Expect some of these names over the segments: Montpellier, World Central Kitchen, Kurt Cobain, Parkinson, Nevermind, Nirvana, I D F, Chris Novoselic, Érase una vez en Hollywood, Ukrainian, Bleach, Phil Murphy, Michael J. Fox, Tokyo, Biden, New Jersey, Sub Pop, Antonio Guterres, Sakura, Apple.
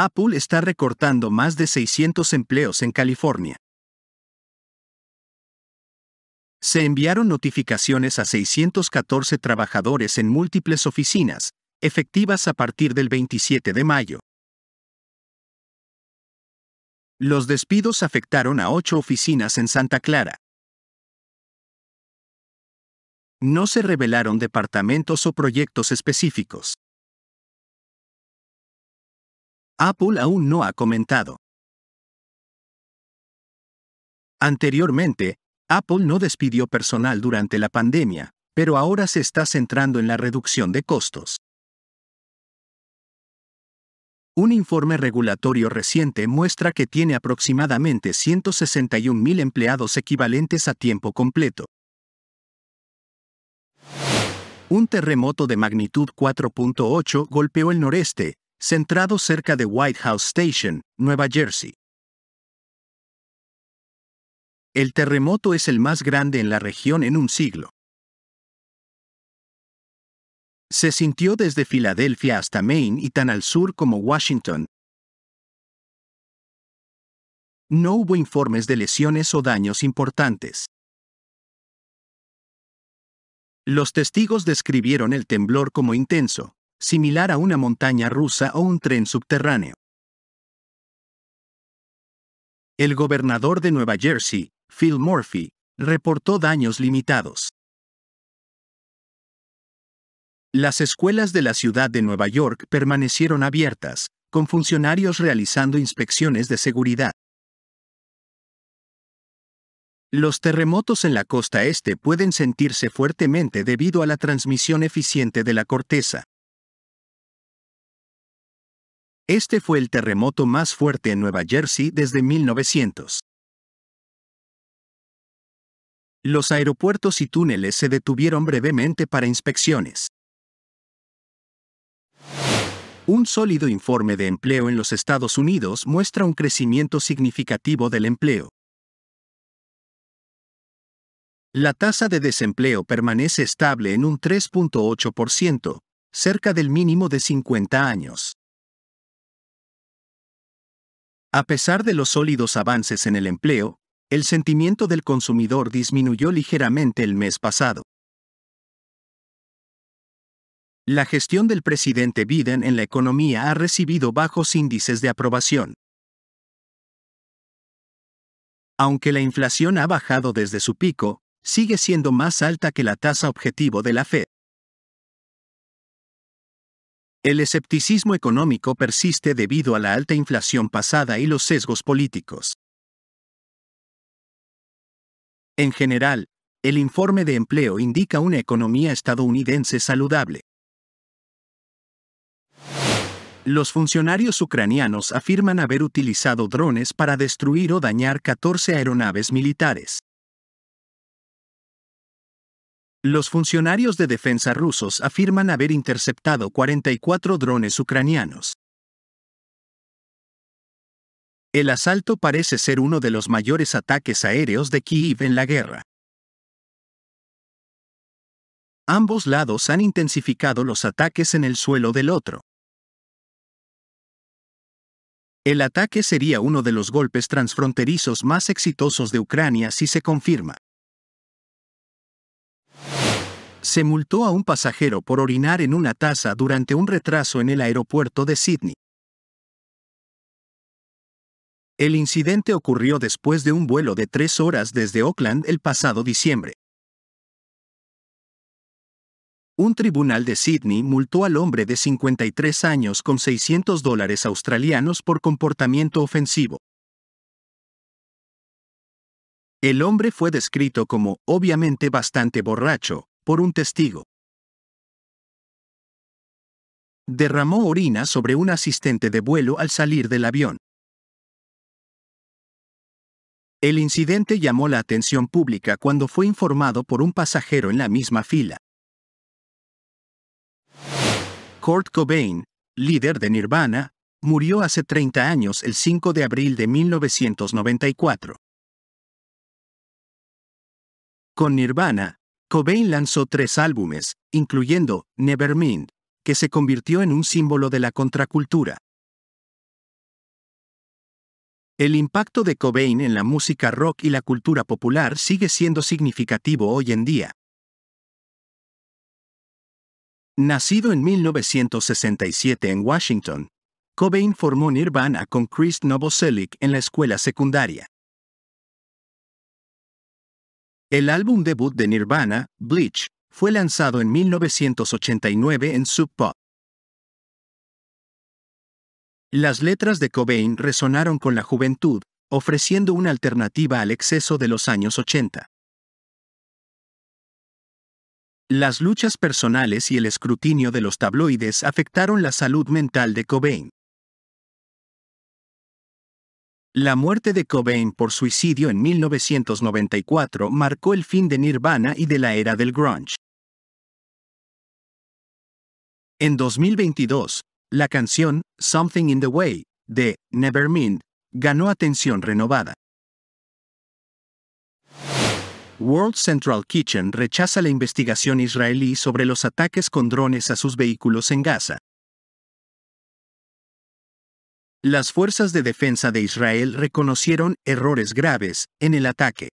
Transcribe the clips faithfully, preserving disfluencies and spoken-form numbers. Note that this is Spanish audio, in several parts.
Apple está recortando más de seiscientos empleos en California. Se enviaron notificaciones a seiscientos catorce trabajadores en múltiples oficinas, efectivas a partir del veintisiete de mayo. Los despidos afectaron a ocho oficinas en Santa Clara. No se revelaron departamentos o proyectos específicos. Apple aún no ha comentado. Anteriormente, Apple no despidió personal durante la pandemia, pero ahora se está centrando en la reducción de costos. Un informe regulatorio reciente muestra que tiene aproximadamente ciento sesenta y un mil empleados equivalentes a tiempo completo. Un terremoto de magnitud cuatro punto ocho golpeó el noreste, centrado cerca de White House Station, Nueva Jersey. El terremoto es el más grande en la región en un siglo. Se sintió desde Filadelfia hasta Maine y tan al sur como Washington. No hubo informes de lesiones o daños importantes. Los testigos describieron el temblor como intenso, similar a una montaña rusa o un tren subterráneo. El gobernador de Nueva Jersey, Phil Murphy, reportó daños limitados. Las escuelas de la ciudad de Nueva York permanecieron abiertas, con funcionarios realizando inspecciones de seguridad. Los terremotos en la costa este pueden sentirse fuertemente debido a la transmisión eficiente de la corteza. Este fue el terremoto más fuerte en Nueva Jersey desde mil novecientos. Los aeropuertos y túneles se detuvieron brevemente para inspecciones. Un sólido informe de empleo en los Estados Unidos muestra un crecimiento significativo del empleo. La tasa de desempleo permanece estable en un tres punto ocho por ciento, cerca del mínimo de cincuenta años. A pesar de los sólidos avances en el empleo, el sentimiento del consumidor disminuyó ligeramente el mes pasado. La gestión del presidente Biden en la economía ha recibido bajos índices de aprobación. Aunque la inflación ha bajado desde su pico, sigue siendo más alta que la tasa objetivo de la Fed. El escepticismo económico persiste debido a la alta inflación pasada y los sesgos políticos. En general, el informe de empleo indica una economía estadounidense saludable. Los funcionarios ucranianos afirman haber utilizado drones para destruir o dañar catorce aeronaves militares. Los funcionarios de defensa rusos afirman haber interceptado cuarenta y cuatro drones ucranianos. El asalto parece ser uno de los mayores ataques aéreos de Kiev en la guerra. Ambos lados han intensificado los ataques en el suelo del otro. El ataque sería uno de los golpes transfronterizos más exitosos de Ucrania si se confirma. Se multó a un pasajero por orinar en una taza durante un retraso en el aeropuerto de Sídney. El incidente ocurrió después de un vuelo de tres horas desde Auckland el pasado diciembre. Un tribunal de Sídney multó al hombre de cincuenta y tres años con seiscientos dólares australianos por comportamiento ofensivo. El hombre fue descrito como, obviamente, bastante borracho, por un testigo. Derramó orina sobre un asistente de vuelo al salir del avión. El incidente llamó la atención pública cuando fue informado por un pasajero en la misma fila. Kurt Cobain, líder de Nirvana, murió hace treinta años el cinco de abril de mil novecientos noventa y cuatro. Con Nirvana, Cobain lanzó tres álbumes, incluyendo Nevermind, que se convirtió en un símbolo de la contracultura. El impacto de Cobain en la música rock y la cultura popular sigue siendo significativo hoy en día. Nacido en mil novecientos sesenta y siete en Washington, Cobain formó Nirvana con Chris Novoselic en la escuela secundaria. El álbum debut de Nirvana, Bleach, fue lanzado en mil novecientos ochenta y nueve en Sub Pop. Las letras de Cobain resonaron con la juventud, ofreciendo una alternativa al exceso de los años ochenta. Las luchas personales y el escrutinio de los tabloides afectaron la salud mental de Cobain. La muerte de Cobain por suicidio en mil novecientos noventa y cuatro marcó el fin de Nirvana y de la era del grunge. En dos mil veintidós, la canción Something in the Way, de Nevermind, ganó atención renovada. World Central Kitchen rechaza la investigación israelí sobre los ataques con drones a sus vehículos en Gaza. Las fuerzas de defensa de Israel reconocieron errores graves en el ataque.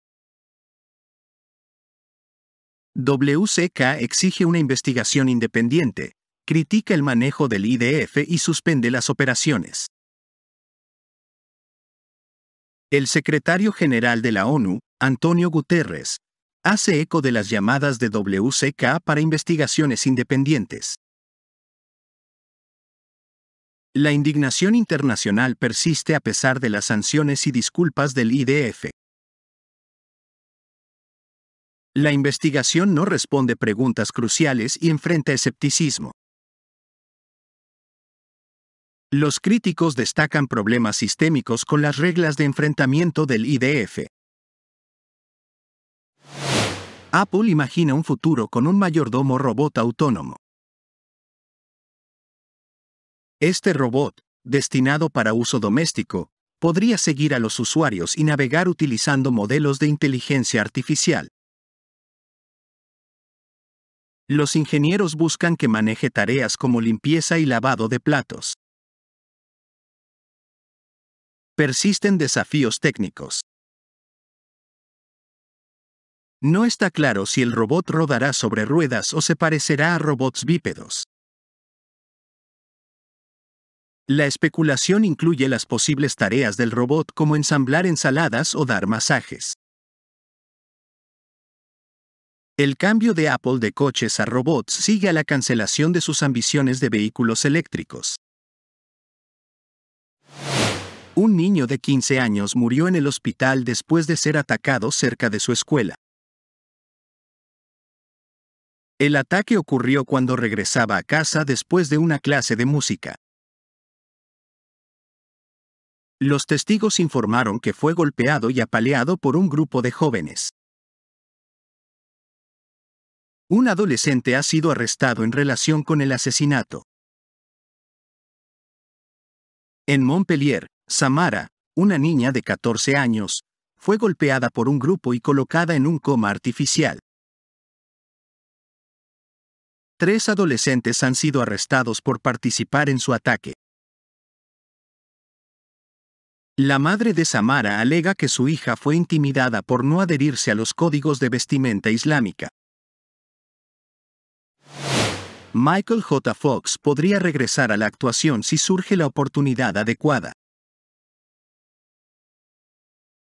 W C K exige una investigación independiente. Critica el manejo del I D F y suspende las operaciones. El secretario general de la ONU, Antonio Guterres, hace eco de las llamadas de W C K para investigaciones independientes. La indignación internacional persiste a pesar de las sanciones y disculpas del I D F. La investigación no responde preguntas cruciales y enfrenta escepticismo. Los críticos destacan problemas sistémicos con las reglas de enfrentamiento del I D F. Apple imagina un futuro con un mayordomo robot autónomo. Este robot, destinado para uso doméstico, podría seguir a los usuarios y navegar utilizando modelos de inteligencia artificial. Los ingenieros buscan que maneje tareas como limpieza y lavado de platos. Persisten desafíos técnicos. No está claro si el robot rodará sobre ruedas o se parecerá a robots bípedos. La especulación incluye las posibles tareas del robot como ensamblar ensaladas o dar masajes. El cambio de Apple de coches a robots sigue a la cancelación de sus ambiciones de vehículos eléctricos. Un niño de quince años murió en el hospital después de ser atacado cerca de su escuela. El ataque ocurrió cuando regresaba a casa después de una clase de música. Los testigos informaron que fue golpeado y apaleado por un grupo de jóvenes. Un adolescente ha sido arrestado en relación con el asesinato. En Montpellier, Samara, una niña de catorce años, fue golpeada por un grupo y colocada en un coma artificial. Tres adolescentes han sido arrestados por participar en su ataque. La madre de Samara alega que su hija fue intimidada por no adherirse a los códigos de vestimenta islámica. Michael J. Fox podría regresar a la actuación si surge la oportunidad adecuada.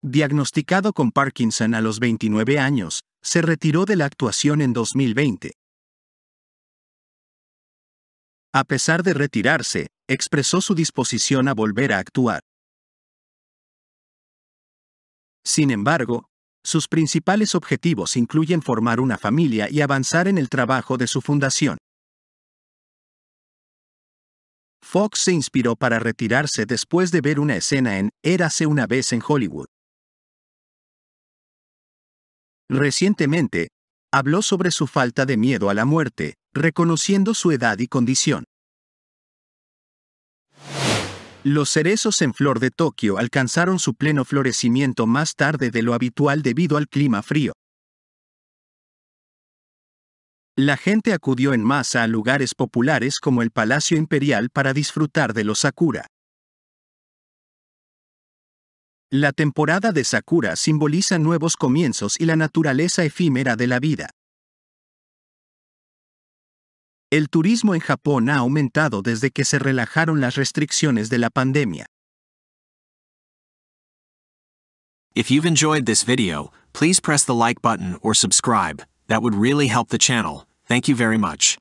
Diagnosticado con Parkinson a los veintinueve años, se retiró de la actuación en dos mil veinte. A pesar de retirarse, expresó su disposición a volver a actuar. Sin embargo, sus principales objetivos incluyen formar una familia y avanzar en el trabajo de su fundación. Fox se inspiró para retirarse después de ver una escena en Érase una vez en Hollywood. Recientemente, habló sobre su falta de miedo a la muerte, reconociendo su edad y condición. Los cerezos en flor de Tokio alcanzaron su pleno florecimiento más tarde de lo habitual debido al clima frío. La gente acudió en masa a lugares populares como el Palacio Imperial para disfrutar de los sakura. La temporada de Sakura simboliza nuevos comienzos y la naturaleza efímera de la vida. El turismo en Japón ha aumentado desde que se relajaron las restricciones de la pandemia. If you've enjoyed this video, please press the like button or subscribe. That would really help the channel. Thank you very much.